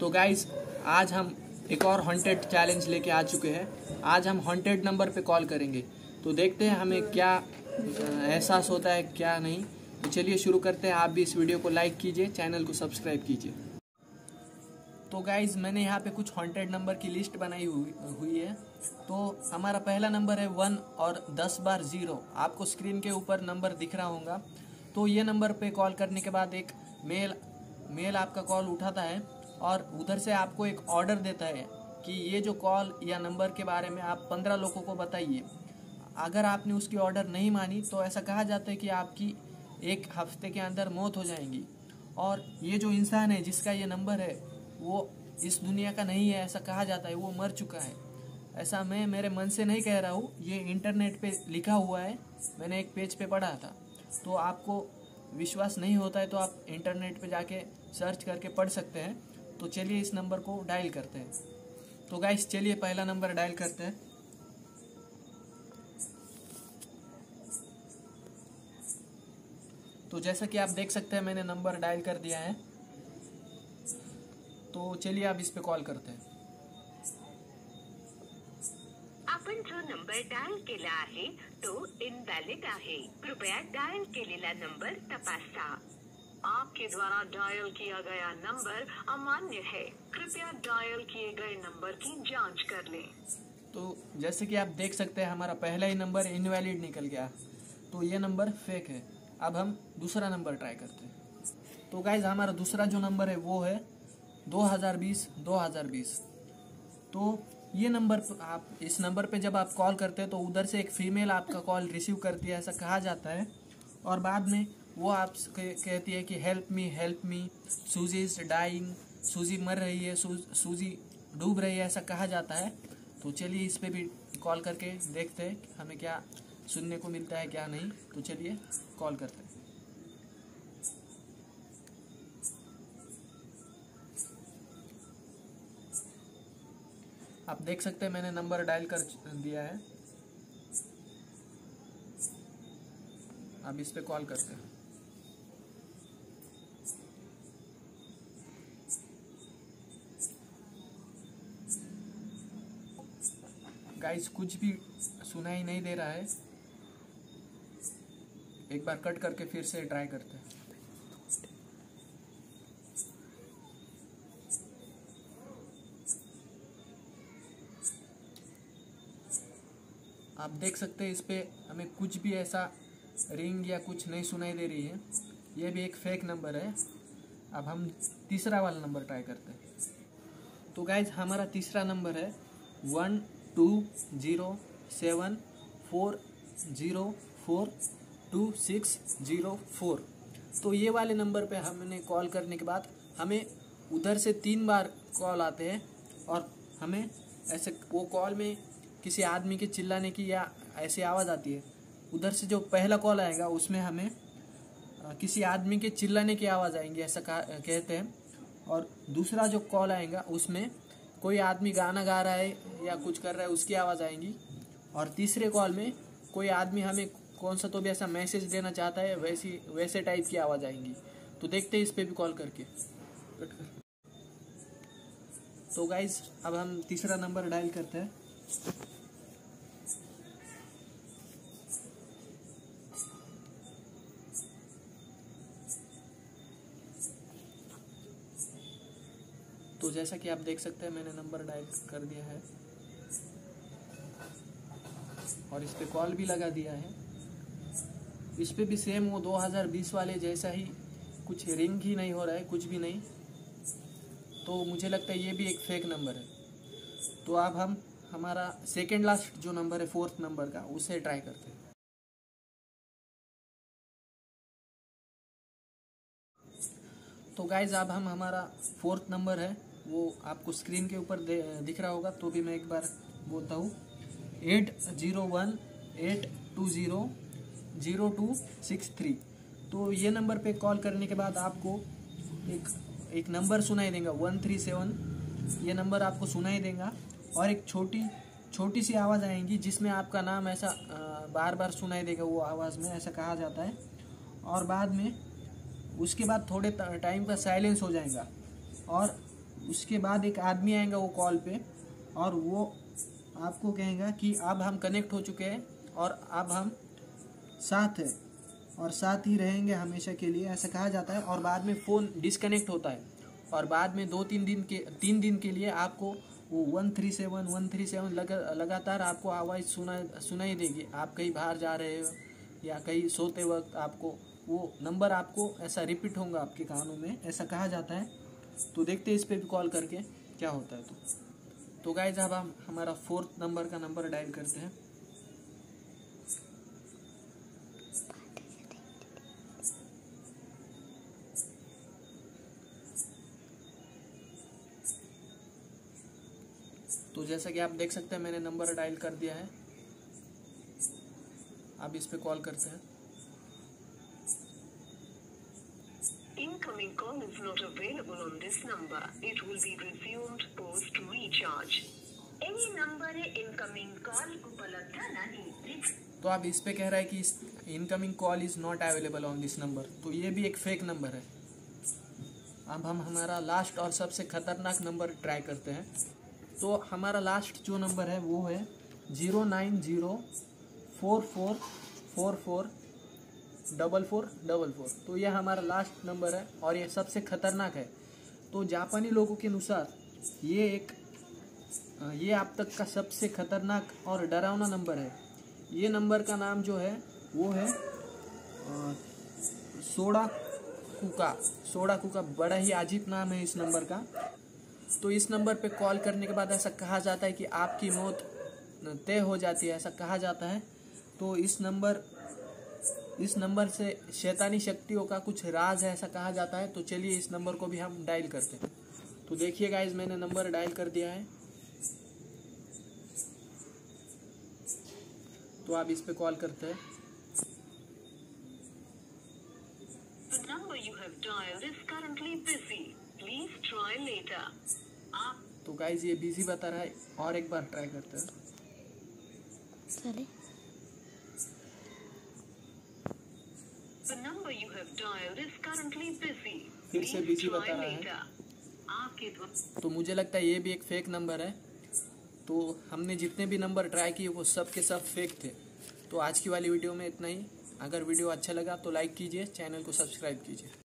तो गाइज आज हम एक और हॉन्टेड चैलेंज लेके आ चुके हैं। आज हम हॉन्टेड नंबर पे कॉल करेंगे, तो देखते हैं हमें क्या एहसास होता है क्या नहीं। तो चलिए शुरू करते हैं। आप भी इस वीडियो को लाइक कीजिए, चैनल को सब्सक्राइब कीजिए। तो गाइज मैंने यहाँ पे कुछ हॉन्टेड नंबर की लिस्ट बनाई हुई है। तो हमारा पहला नंबर है 1 और 10 बार 0। आपको स्क्रीन के ऊपर नंबर दिख रहा होगा। तो ये नंबर पे कॉल करने के बाद एक मेल आपका कॉल उठाता है और उधर से आपको एक ऑर्डर देता है कि ये जो कॉल या नंबर के बारे में आप 15 लोगों को बताइए। अगर आपने उसकी ऑर्डर नहीं मानी तो ऐसा कहा जाता है कि आपकी एक हफ्ते के अंदर मौत हो जाएगी। और ये जो इंसान है जिसका ये नंबर है वो इस दुनिया का नहीं है, ऐसा कहा जाता है, वो मर चुका है। ऐसा मैं मेरे मन से नहीं कह रहा हूँ, ये इंटरनेट पे लिखा हुआ है, मैंने एक पेज पे पढ़ा था। तो आपको विश्वास नहीं होता है तो आप इंटरनेट पे जाके सर्च करके पढ़ सकते हैं। तो चलिए इस नंबर को डायल करते हैं। तो गाइस चलिए पहला नंबर डायल करते हैं। तो जैसा कि आप देख सकते हैं मैंने नंबर डायल कर दिया है। तो चलिए आप इस पे कॉल करते हैं। आपण जो नंबर डायल केला आहे तो इनवैलिड आहे, कृपया डायल केलेला नंबर तपासा। आपके द्वारा डायल किया गया नंबर अमान्य है, कृपया डायल किए गए नंबर की जांच कर लें। तो जैसे कि आप देख सकते हैं हमारा पहला ही नंबर इनवैलिड निकल गया, तो ये नंबर फेक है। अब हम दूसरा नंबर ट्राई करते हैं। तो गाइज हमारा दूसरा जो नंबर है वो है 2020। तो ये नंबर आप इस नंबर पे जब आप कॉल करते हैं तो उधर से एक फीमेल आपका कॉल रिसीव करती है, ऐसा कहा जाता है। और बाद में वो आप कहती है कि हेल्प मी, सूजी इज डाइंग, सूजी मर रही है, सूजी डूब रही है, ऐसा कहा जाता है। तो चलिए इस पे भी कॉल करके देखते हैं कि हमें क्या सुनने को मिलता है क्या नहीं। तो चलिए कॉल करते हैं। आप देख सकते हैं मैंने नंबर डायल कर दिया है। अब इस पे कॉल करते हैं। गाइस कुछ भी सुनाई नहीं दे रहा है। एक बार कट करके फिर से ट्राई करते हैं। आप देख सकते हैं इस पे हमें कुछ भी ऐसा रिंग या कुछ नहीं सुनाई दे रही है। ये भी एक फेक नंबर है। अब हम तीसरा वाला नंबर ट्राई करते हैं। तो गाइज हमारा तीसरा नंबर है 1 2 0 7 4 0 4 2 6 0 4। तो ये वाले नंबर पे हमने कॉल करने के बाद हमें उधर से 3 बार कॉल आते हैं। और हमें ऐसे वो कॉल में किसी आदमी के चिल्लाने की या ऐसी आवाज़ आती है। उधर से जो पहला कॉल आएगा उसमें हमें किसी आदमी के चिल्लाने की आवाज़ आएंगी, ऐसा कहते हैं। और दूसरा जो कॉल आएगा उसमें कोई आदमी गाना गा रहा है या कुछ कर रहा है, उसकी आवाज़ आएंगी। और तीसरे कॉल में कोई आदमी हमें कौन सा तो भी ऐसा मैसेज देना चाहता है, वैसे टाइप की आवाज़ आएंगी। तो देखते हैं इस पे भी कॉल करके। तो गाइज अब हम तीसरा नंबर डायल करते हैं। तो जैसा कि आप देख सकते हैं मैंने नंबर डायल कर दिया है और इस पे कॉल भी लगा दिया है। इस पे भी सेम वो 2020 वाले जैसा ही, कुछ रिंग ही नहीं हो रहा है, कुछ भी नहीं। तो मुझे लगता है ये भी एक फेक नंबर है। तो अब हम हमारा सेकेंड लास्ट जो नंबर है 4th नंबर का, उसे ट्राई करते हैं। तो गाइज अब हम हमारा 4th नंबर है वो आपको स्क्रीन के ऊपर दिख रहा होगा, तो भी मैं एक बार बोलता हूँ 8 0 1 8 2 0 0 2 6 3। तो ये नंबर पे कॉल करने के बाद आपको एक नंबर सुनाई देगा 137। ये नंबर आपको सुनाई देगा और एक छोटी सी आवाज़ आएगी जिसमें आपका नाम ऐसा बार बार सुनाई देगा वो आवाज़ में, ऐसा कहा जाता है। और बाद में उसके बाद थोड़े टाइम का साइलेंस हो जाएगा और उसके बाद एक आदमी आएगा वो कॉल पे और वो आपको कहेगा कि अब हम कनेक्ट हो चुके हैं और अब हम साथ हैं और साथ ही रहेंगे हमेशा के लिए, ऐसा कहा जाता है। और बाद में फ़ोन डिसकनेक्ट होता है और बाद में तीन दिन के लिए आपको वो 137 लगातार आपको आवाज़ सुनाई देगी। आप कहीं बाहर जा रहे हो या कहीं सोते वक्त आपको वो नंबर आपको ऐसा रिपीट होगा आपके कानों में, ऐसा कहा जाता है। तो देखते हैं इस पर भी कॉल करके क्या होता है। तो गाइज अब हम हमारा 4th नंबर का नंबर डायल करते हैं। तो जैसा कि आप देख सकते हैं मैंने नंबर डायल कर दिया है, अब इस पे कॉल करते हैं। Incoming call is not available on this number. It will be resumed post recharge. Any number incoming call उपलब्ध नहीं। तो आप इस पे कह रहा है कि incoming call is not available on this number, तो ये भी एक फेक नंबर है। अब हम हमारा लास्ट और सबसे खतरनाक नंबर ट्राई करते हैं। तो हमारा लास्ट जो नंबर है वो है 09044444444। तो यह हमारा लास्ट नंबर है और यह सबसे खतरनाक है। तो जापानी लोगों के अनुसार ये आप तक का सबसे खतरनाक और डरावना नंबर है। ये नंबर का नाम जो है वो है सोडाकुका। बड़ा ही अजीब नाम है इस नंबर का। तो इस नंबर पे कॉल करने के बाद ऐसा कहा जाता है कि आपकी मौत तय हो जाती है, ऐसा कहा जाता है। तो इस नंबर से शैतानी शक्तियों का कुछ राज है, ऐसा कहा जाता है। तो चलिए इस नंबर को भी हम डायल करते हैं। तो देखिए गाइज मैंने नंबर डायल कर दिया है, तो आप इस पे कॉल करते हैं। The number you have dialed is currently busy. Please try later. तो गाइज ये बिजी बता रहा है, और एक बार ट्राई करते हैं। The number you have dialed is currently busy. फिर से बिजी बता रहा है। तो मुझे लगता है ये भी एक फेक नंबर है। तो हमने जितने भी नंबर ट्राई किए वो सब के सब फेक थे। तो आज की वाली वीडियो में इतना ही। अगर वीडियो अच्छा लगा तो लाइक कीजिए, चैनल को सब्सक्राइब कीजिए।